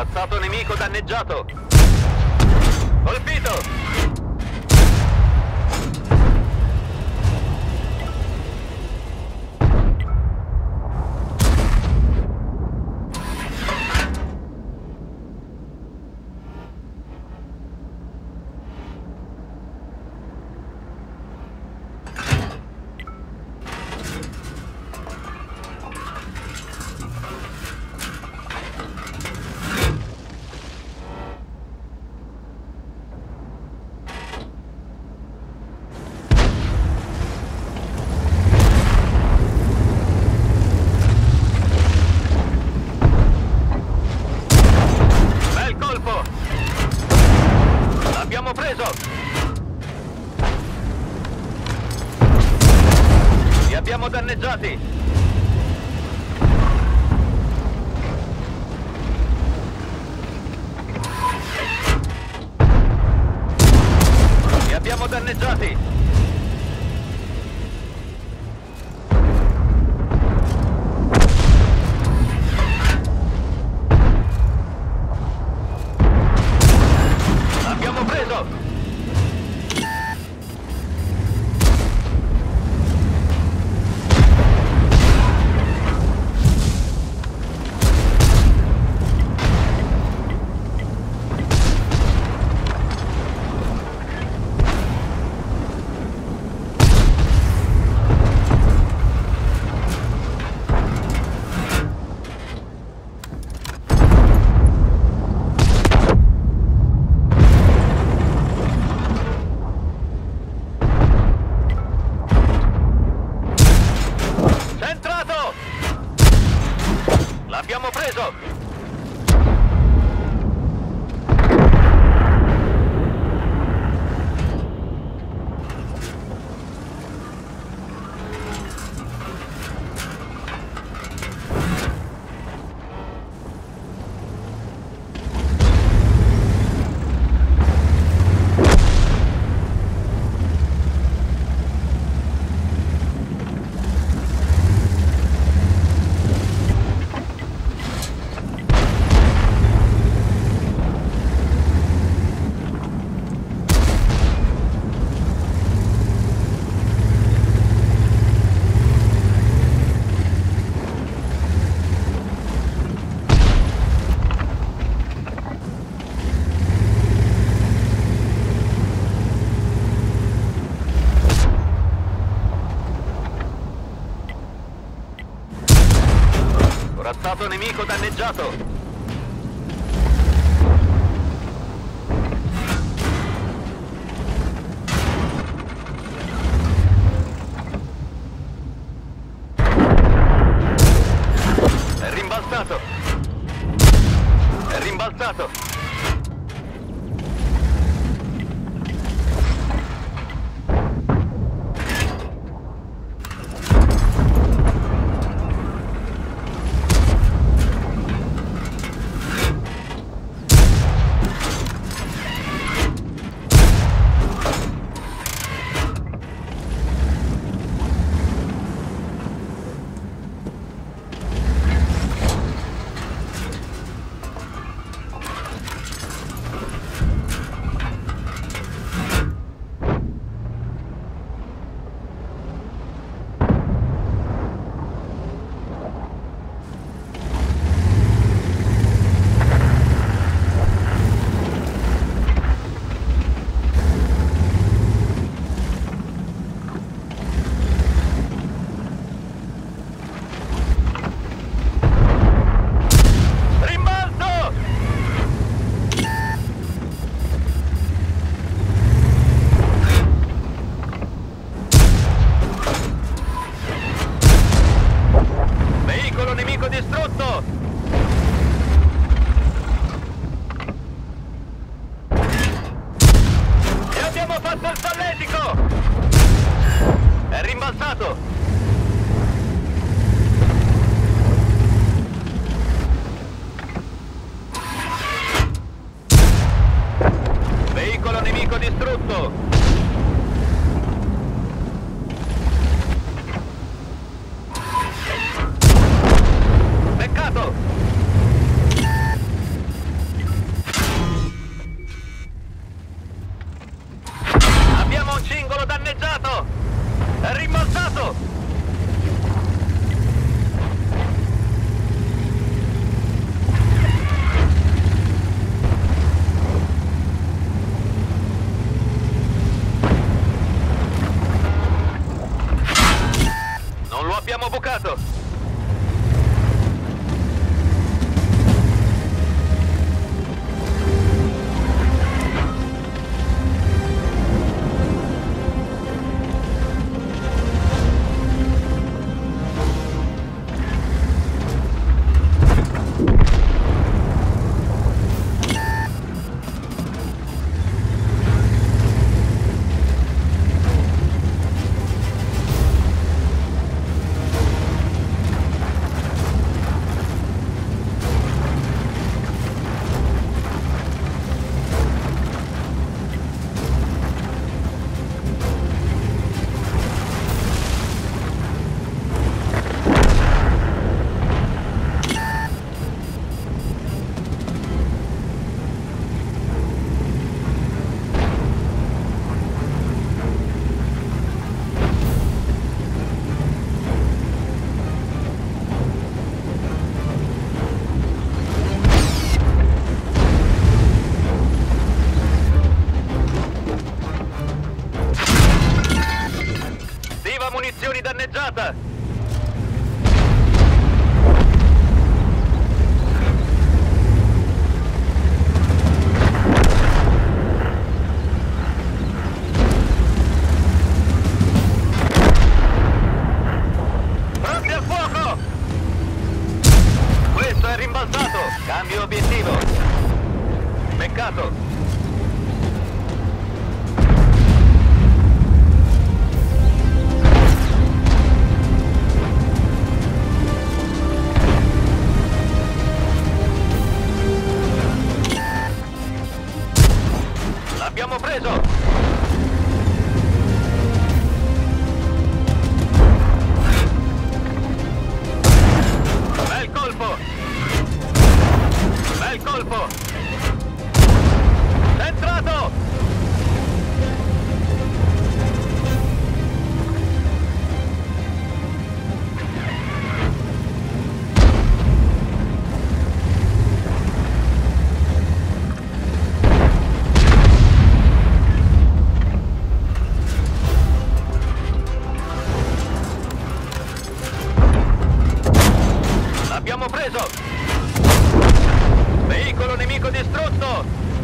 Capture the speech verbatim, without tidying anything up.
Ammazzato nemico danneggiato. Colpito. Danneggiati. Li abbiamo danneggiati. L'abbiamo preso. L'abbiamo preso! Corazzato nemico danneggiato! È rimbalzato! È rimbalzato! Veicolo nemico distrutto. Peccato. avanzato! Cambio obiettivo! Beccato! L'abbiamo preso! Bel colpo! Entrato! L'abbiamo preso! Veicolo nemico distrutto!